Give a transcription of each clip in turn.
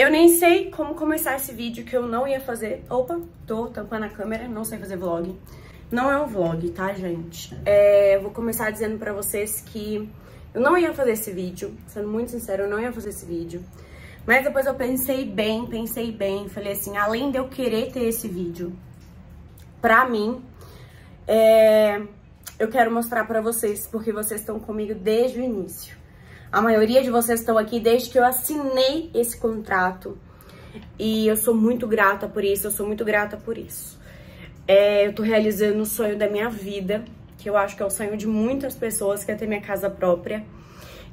Eu nem sei como começar esse vídeo, que eu não ia fazer... Opa, tô tampando a câmera, não sei fazer vlog. Não é um vlog, tá, gente? Eu vou começar dizendo pra vocês que eu não ia fazer esse vídeo. Sendo muito sincero, eu não ia fazer esse vídeo. Mas depois eu pensei bem. Falei assim, além de eu querer ter esse vídeo pra mim, eu quero mostrar pra vocês, porque vocês estão comigo desde o início. A maioria de vocês estão aqui desde que eu assinei esse contrato. E eu sou muito grata por isso, eu tô realizando o sonho da minha vida, que eu acho que é o sonho de muitas pessoas, que é ter minha casa própria.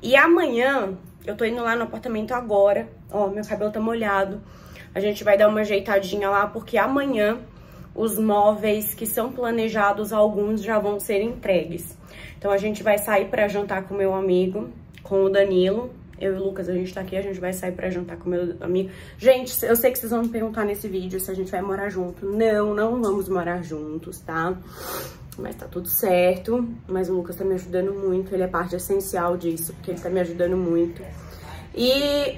E amanhã, eu tô indo lá no apartamento agora, ó, meu cabelo tá molhado. A gente vai dar uma ajeitadinha lá, porque amanhã os móveis que são planejados, alguns já vão ser entregues. Então a gente vai sair pra jantar com meu amigo, com o Danilo. Eu e o Lucas, a gente tá aqui, a gente vai sair pra jantar com meu amigo. Gente, eu sei que vocês vão me perguntar nesse vídeo se a gente vai morar junto. Não, não vamos morar juntos, tá? Mas tá tudo certo. Mas o Lucas tá me ajudando muito, ele é parte essencial disso, porque ele tá me ajudando muito. E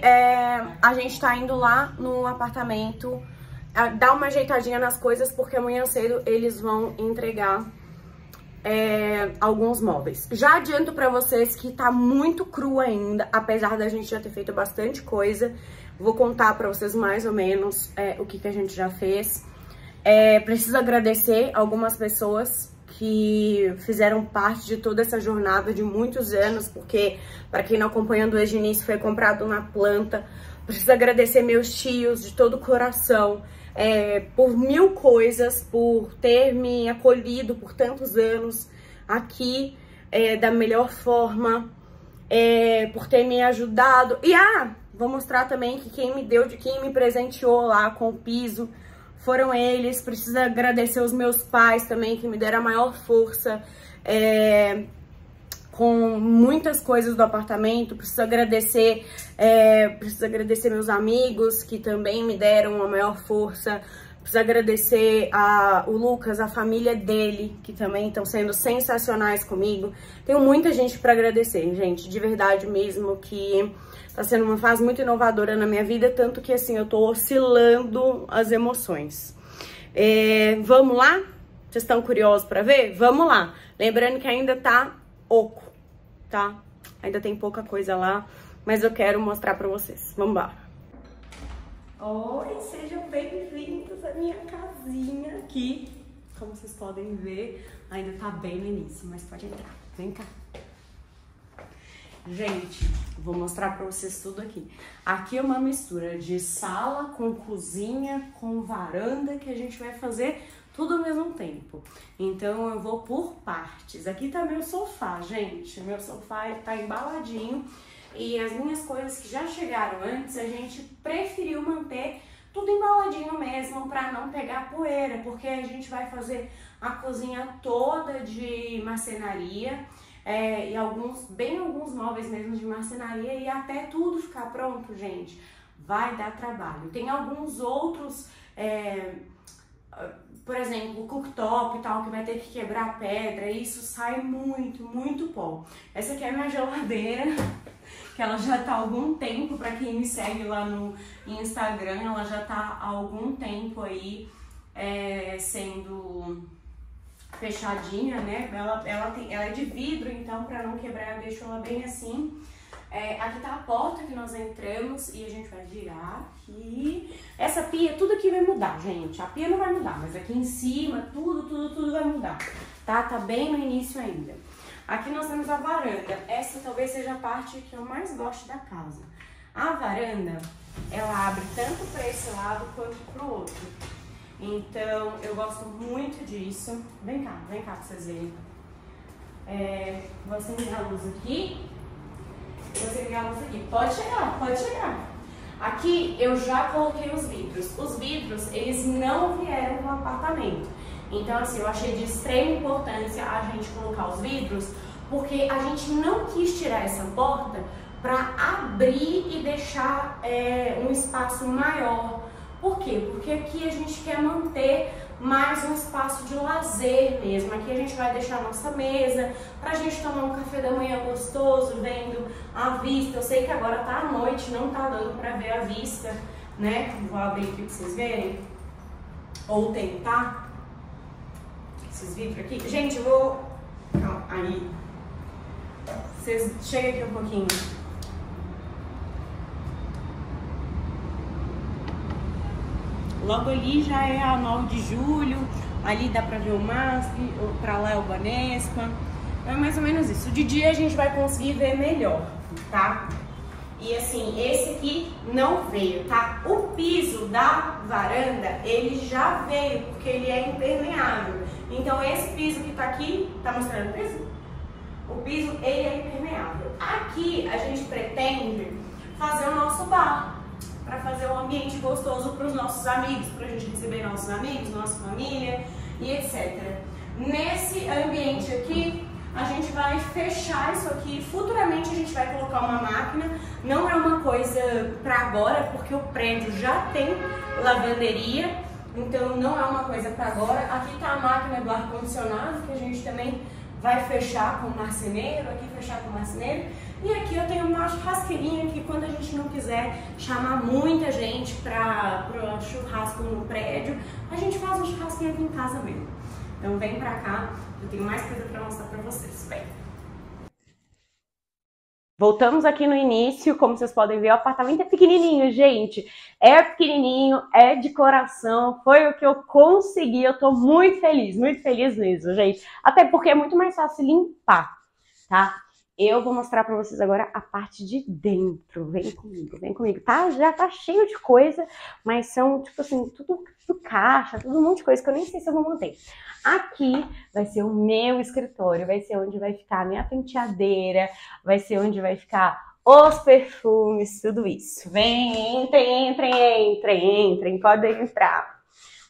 a gente tá indo lá no apartamento dar uma ajeitadinha nas coisas, porque amanhã cedo eles vão entregar alguns móveis. Já adianto pra vocês que tá muito cru ainda, apesar da gente já ter feito bastante coisa. Vou contar pra vocês mais ou menos o que a gente já fez. Preciso agradecer algumas pessoas que fizeram parte de toda essa jornada de muitos anos, porque, pra quem não acompanha desde o início, foi comprado na planta. Preciso agradecer meus tios de todo o coração, por mil coisas, por ter me acolhido por tantos anos aqui da melhor forma, por ter me ajudado. E vou mostrar também que quem me presenteou lá com o piso foram eles. Preciso agradecer os meus pais também, que me deram a maior força com muitas coisas do apartamento. Preciso agradecer meus amigos, que também me deram a maior força. Preciso agradecer o Lucas, a família dele, que também estão sendo sensacionais comigo. Tenho muita gente pra agradecer, gente, de verdade mesmo, que tá sendo uma fase muito inovadora na minha vida, tanto que, assim, eu tô oscilando as emoções. Vamos lá? Vocês estão curiosos pra ver? Vamos lá! Lembrando que ainda tá oco, tá? Ainda tem pouca coisa lá, mas eu quero mostrar pra vocês. Vamos lá. Oi, sejam bem-vindos à minha casinha aqui. Como vocês podem ver, ainda tá bem no início, mas pode entrar. Vem cá. Gente, vou mostrar pra vocês tudo aqui. Aqui é uma mistura de sala com cozinha, com varanda, que a gente vai fazer tudo ao mesmo tempo. Então eu vou por partes. Aqui tá meu sofá, gente. Meu sofá, ele tá embaladinho. E as minhas coisas que já chegaram antes, a gente preferiu manter tudo embaladinho mesmo, pra não pegar poeira, porque a gente vai fazer a cozinha toda de marcenaria, e alguns móveis mesmo de marcenaria, e até tudo ficar pronto, gente, vai dar trabalho. Tem alguns outros... por exemplo, o cooktop e tal, que vai ter que quebrar a pedra, e isso sai muito, muito pó. Essa aqui é a minha geladeira, que ela já tá há algum tempo, pra quem me segue lá no Instagram, ela já tá há algum tempo aí sendo fechadinha, né? Ela é de vidro, então pra não quebrar eu deixo ela bem assim. Aqui tá a porta que nós entramos e a gente vai girar aqui. Essa pia, tudo aqui vai mudar, gente. A pia não vai mudar, mas aqui em cima, tudo vai mudar, tá? Tá bem no início ainda. Aqui nós temos a varanda. Essa talvez seja a parte que eu mais gosto da casa. A varanda, ela abre tanto pra esse lado quanto pro outro. Então, eu gosto muito disso. Vem cá pra vocês verem. Vou acender a luz aqui. Você ligar a luz aqui. Pode chegar, pode chegar. Aqui eu já coloquei os vidros. Os vidros, eles não vieram no apartamento. Então, assim, eu achei de extrema importância a gente colocar os vidros, porque a gente não quis tirar essa porta para abrir e deixar um espaço maior Por quê? Porque aqui a gente quer manter mais um espaço de lazer mesmo. Aqui a gente vai deixar a nossa mesa pra gente tomar um café da manhã gostoso, vendo a vista. Eu sei que agora tá à noite, não tá dando pra ver a vista, né? Vou abrir aqui pra vocês verem. Ou tentar. Esses vidros aqui. Gente, eu vou... Calma, aí. Vocês chegam aqui um pouquinho. Logo ali já é a 9 de julho, ali dá pra ver o MASP, pra lá é o Banespa. É mais ou menos isso. De dia a gente vai conseguir ver melhor, tá? E assim, esse aqui não veio, tá? O piso da varanda, ele já veio, porque ele é impermeável. Então esse piso que tá aqui, tá mostrando o piso? O piso, ele é impermeável. Aqui a gente pretende fazer o nosso bar, para fazer um ambiente gostoso para os nossos amigos, para a gente receber nossos amigos, nossa família e etc. Nesse ambiente aqui, a gente vai fechar isso aqui. Futuramente a gente vai colocar uma máquina. Não é uma coisa para agora, porque o prédio já tem lavanderia, então não é uma coisa para agora. Aqui está a máquina do ar-condicionado, que a gente também vai fechar com o marceneiro, aqui fechar com o marceneiro. E aqui eu tenho uma churrasqueirinha que quando a gente não quiser chamar muita gente para o churrasco no prédio, a gente faz um churrasquinho aqui em casa mesmo. Então vem pra cá, eu tenho mais coisa para mostrar para vocês. Vem! Voltamos aqui no início, como vocês podem ver, o apartamento é pequenininho, gente. É pequenininho, é de coração, foi o que eu consegui, eu tô muito feliz mesmo, gente. Até porque é muito mais fácil limpar, tá? Eu vou mostrar pra vocês agora a parte de dentro. Vem comigo, tá? Já tá cheio de coisa, mas são, tipo assim, tudo caixa, tudo um monte de coisa que eu nem sei se eu vou manter. Aqui vai ser o meu escritório, vai ser onde vai ficar a minha penteadeira, vai ser onde vai ficar os perfumes, tudo isso. Vem, entrem, podem entrar.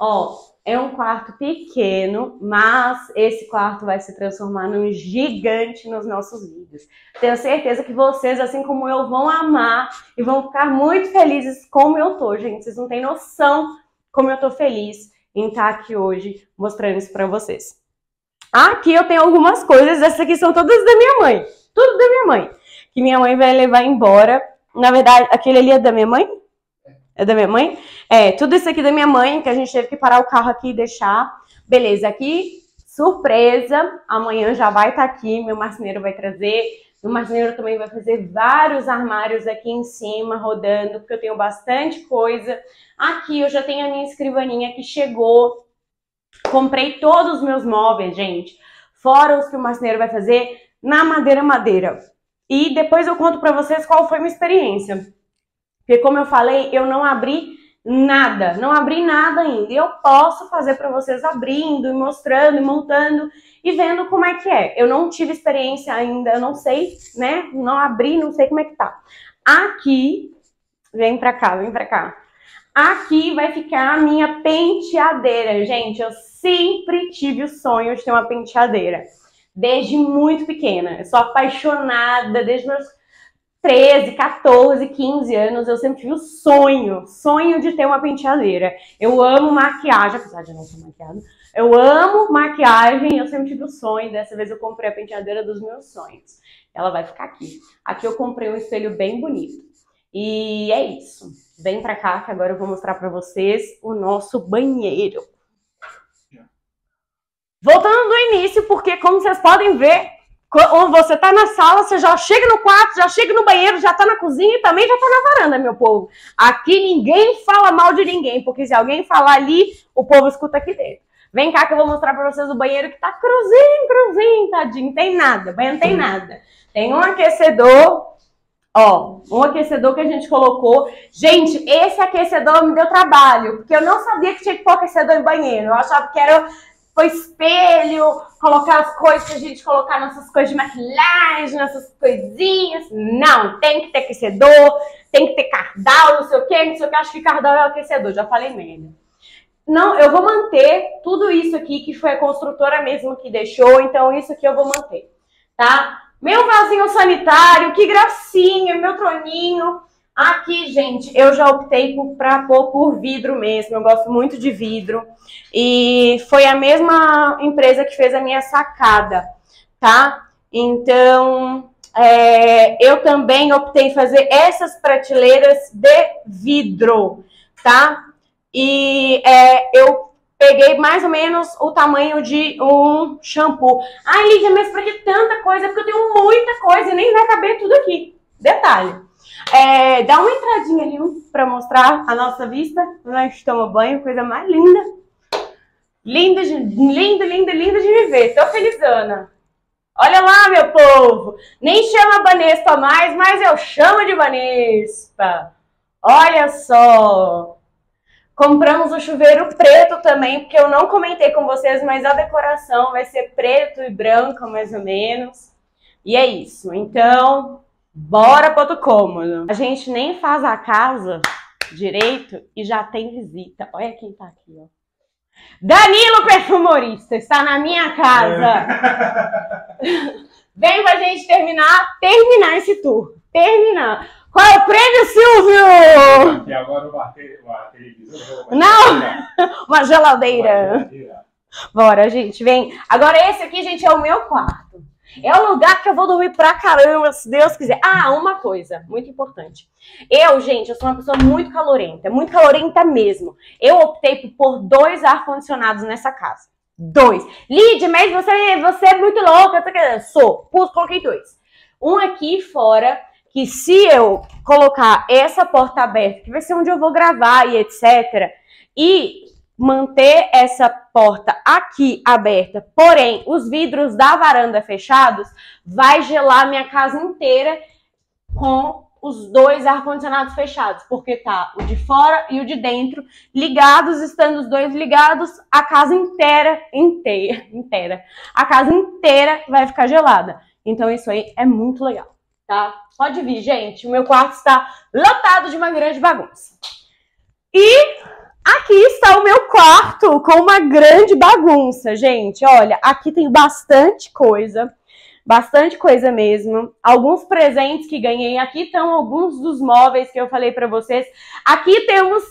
Ó, é um quarto pequeno, mas esse quarto vai se transformar num gigante nos nossos vídeos. Tenho certeza que vocês, assim como eu, vão amar e vão ficar muito felizes como eu tô, gente. Vocês não têm noção como eu tô feliz em estar aqui hoje mostrando isso pra vocês. Aqui eu tenho algumas coisas, essas aqui são todas da minha mãe. Tudo da minha mãe, que minha mãe vai levar embora. Na verdade, aquele ali é da minha mãe? É da minha mãe? É, tudo isso aqui da minha mãe, que a gente teve que parar o carro aqui e deixar. Beleza, aqui, surpresa, amanhã já vai estar aqui, meu marceneiro vai trazer. Meu marceneiro também vai fazer vários armários aqui em cima, rodando, porque eu tenho bastante coisa. Aqui eu já tenho a minha escrivaninha que chegou. Comprei todos os meus móveis, gente. Fora os que o marceneiro vai fazer na madeira. E depois eu conto pra vocês qual foi a minha experiência. Porque como eu falei, eu não abri nada ainda. E eu posso fazer para vocês abrindo, e mostrando, e montando, e vendo como é que é. Eu não tive experiência ainda, eu não sei, né? Não abri, não sei como é que tá. Aqui, vem pra cá. Aqui vai ficar a minha penteadeira, gente. Eu sempre tive o sonho de ter uma penteadeira. Desde muito pequena. Eu sou apaixonada, desde meus 13, 14, 15 anos, eu sempre tive o sonho de ter uma penteadeira. Eu amo maquiagem, apesar de eu não ser maquiada. Eu amo maquiagem, eu sempre tive o sonho. Dessa vez eu comprei a penteadeira dos meus sonhos. Ela vai ficar aqui. Aqui eu comprei um espelho bem bonito. E é isso. Vem pra cá que agora eu vou mostrar pra vocês o nosso banheiro. Voltando do início, porque como vocês podem ver, quando você tá na sala, você já chega no quarto, já chega no banheiro, já tá na cozinha e também já tá na varanda, meu povo. Aqui ninguém fala mal de ninguém, porque se alguém falar ali, o povo escuta aqui dentro. Vem cá que eu vou mostrar pra vocês o banheiro que tá cruzinho, tadinho. Tem nada, banheiro não tem nada. Tem um aquecedor, ó, um aquecedor que a gente colocou. Gente, esse aquecedor me deu trabalho, porque eu não sabia que tinha que pôr aquecedor em banheiro. Eu achava que era... Foi espelho, colocar as coisas, a gente colocar nossas coisas de maquilagem, nossas coisinhas. Não, tem que ter aquecedor, tem que ter cardal, não sei o que, acho que cardal é o aquecedor, já falei merda. Não, eu vou manter tudo isso aqui, que foi a construtora mesmo que deixou, então isso aqui eu vou manter, tá? Meu vasinho sanitário, que gracinha, meu troninho. Aqui, gente, eu já optei por vidro mesmo. Eu gosto muito de vidro. E foi a mesma empresa que fez a minha sacada, tá? Então, eu também optei em fazer essas prateleiras de vidro, tá? E eu peguei mais ou menos o tamanho de um shampoo. Ai, Lívia, mas pra que tanta coisa? Porque eu tenho muita coisa e nem vai caber tudo aqui. Detalhe. Dá uma entradinha ali pra mostrar a nossa vista. Nós tomamos banho, coisa mais linda. Linda de viver. Tô felizona. Olha lá, meu povo. Nem chama Banespa mais, mas eu chamo de Banespa. Olha só. Compramos o chuveiro preto também, porque eu não comentei com vocês, mas a decoração vai ser preto e branca, mais ou menos. E é isso. Então, bora pro outro cômodo. A gente nem faz a casa direito e já tem visita. Olha quem tá aqui, ó. Danilo Perfumorista está na minha casa. Vem pra gente terminar esse tour. Qual é o prêmio, Silvio? E agora uma televisão. Não, uma geladeira. Bora, gente, vem. Agora esse aqui, gente, é o meu quarto. É o lugar que eu vou dormir pra caramba, se Deus quiser. Ah, uma coisa, muito importante. Gente, eu sou uma pessoa muito calorenta mesmo. Eu optei por pôr 2 ar-condicionados nessa casa. 2. Lídia, mas você é muito louca. Eu sou. Coloquei 2. Um aqui fora... que se eu colocar essa porta aberta, que vai ser onde eu vou gravar e etc, e manter essa porta aqui aberta, porém os vidros da varanda fechados, vai gelar minha casa inteira com os 2 ar-condicionados fechados, porque tá o de fora e o de dentro ligados. Estando os 2 ligados, a casa inteira, a casa inteira vai ficar gelada. Então isso aí é muito legal, tá? Pode vir, gente. O meu quarto está lotado de uma grande bagunça. E aqui está o meu quarto com uma grande bagunça, gente. Olha, aqui tem bastante coisa mesmo. Alguns presentes que ganhei. Aqui estão alguns dos móveis que eu falei pra vocês. Aqui temos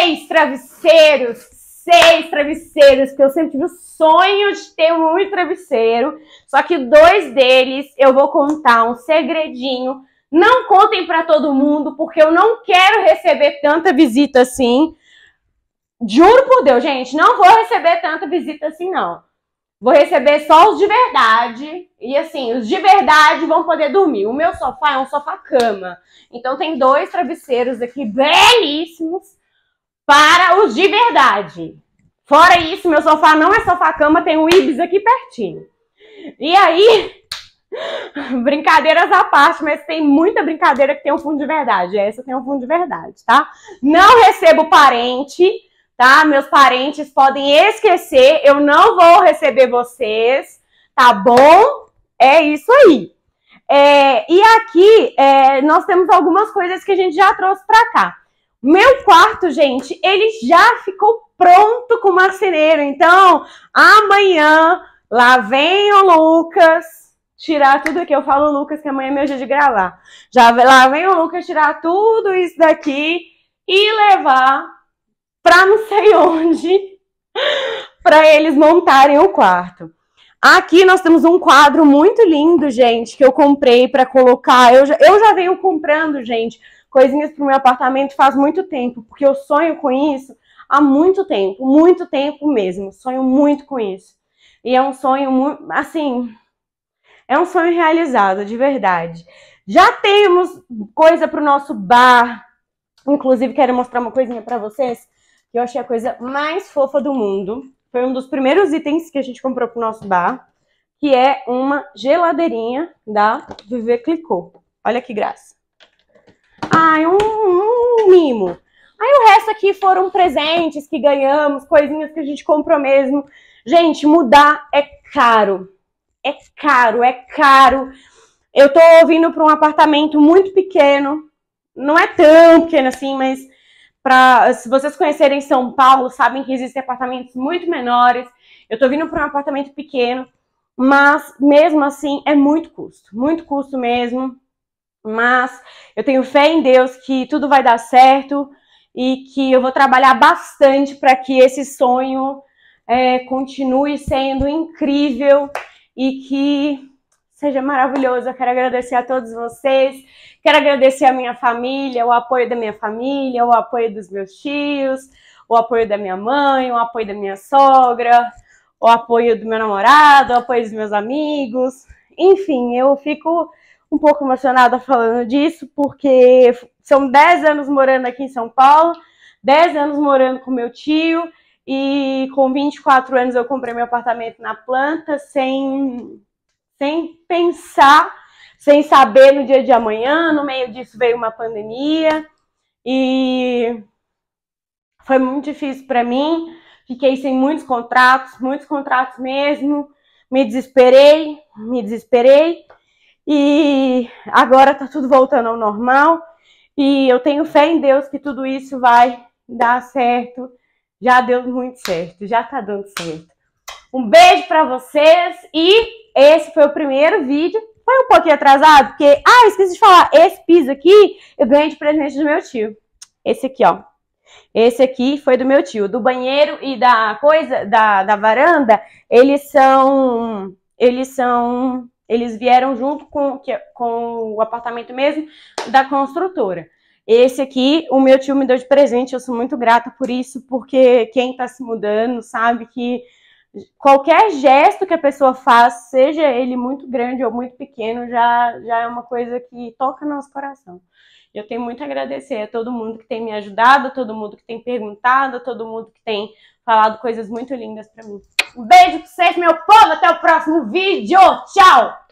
6 travesseiros. 6 travesseiros, porque eu sempre tive o sonho de ter um travesseiro. Só que 2 deles eu vou contar um segredinho. Não contem pra todo mundo, porque eu não quero receber tanta visita assim. Juro por Deus, gente, não vou receber tanta visita assim, não. Vou receber só os de verdade. E assim, os de verdade vão poder dormir. O meu sofá é um sofá-cama. Então tem 2 travesseiros aqui belíssimos para os de verdade. Fora isso, meu sofá não é sofá-cama, tem um Ibis aqui pertinho. E aí, brincadeiras à parte, mas tem muita brincadeira que tem um fundo de verdade. Essa tem um fundo de verdade, tá? Não recebo parente, tá? Meus parentes podem esquecer, eu não vou receber vocês, tá bom? É isso aí. E aqui, nós temos algumas coisas que a gente já trouxe pra cá. Meu quarto, gente, ele já ficou pronto com o marceneiro. Então, amanhã, lá vem o Lucas tirar tudo aqui. Eu falo Lucas, que amanhã é meu dia de gravar. Lá vem o Lucas tirar tudo isso daqui e levar pra não sei onde, pra eles montarem o quarto. Aqui nós temos um quadro muito lindo, gente, que eu comprei pra colocar. Eu já venho comprando, gente, coisinhas pro meu apartamento faz muito tempo, porque eu sonho com isso há muito tempo mesmo. Sonho muito com isso. E é um sonho muito, assim, é um sonho realizado, de verdade. Já temos coisa pro nosso bar. Inclusive, quero mostrar uma coisinha pra vocês, que eu achei a coisa mais fofa do mundo. Foi um dos primeiros itens que a gente comprou pro nosso bar, que é uma geladeirinha da Vivê Clicô. Olha que graça. Ai, um mimo. Aí o resto aqui foram presentes que ganhamos, coisinhas que a gente comprou mesmo. Gente, mudar é caro. É caro. Eu tô vindo pra um apartamento muito pequeno. Não é tão pequeno assim, mas se vocês conhecerem São Paulo, sabem que existem apartamentos muito menores. Eu tô vindo pra um apartamento pequeno, mas mesmo assim é muito custo mesmo. Mas eu tenho fé em Deus que tudo vai dar certo e que eu vou trabalhar bastante para que esse sonho continue sendo incrível e que seja maravilhoso. Eu quero agradecer a todos vocês, quero agradecer a minha família, o apoio da minha família, o apoio dos meus tios, o apoio da minha mãe, o apoio da minha sogra, o apoio do meu namorado, o apoio dos meus amigos. Enfim, eu fico um pouco emocionada falando disso, porque são 10 anos morando aqui em São Paulo, 10 anos morando com meu tio, e com 24 anos eu comprei meu apartamento na planta, sem pensar, sem saber no dia de amanhã. No meio disso veio uma pandemia, e foi muito difícil para mim, fiquei sem muitos contratos mesmo, me desesperei, e agora tá tudo voltando ao normal, e eu tenho fé em Deus que tudo isso vai dar certo. Já deu muito certo, já tá dando certo. Um beijo pra vocês, e esse foi o primeiro vídeo, foi um pouquinho atrasado, porque, esqueci de falar, esse piso aqui eu ganhei de presente do meu tio, esse aqui, ó. Esse aqui foi do meu tio. Do banheiro e da coisa da varanda, eles vieram junto com o apartamento mesmo da construtora. Esse aqui o meu tio me deu de presente, eu sou muito grata por isso, porque quem tá se mudando sabe que qualquer gesto que a pessoa faz, seja ele muito grande ou muito pequeno, já é uma coisa que toca no nosso coração. Eu tenho muito a agradecer a todo mundo que tem me ajudado, a todo mundo que tem perguntado, a todo mundo que tem falado coisas muito lindas pra mim. Um beijo pra vocês, meu povo! Até o próximo vídeo! Tchau!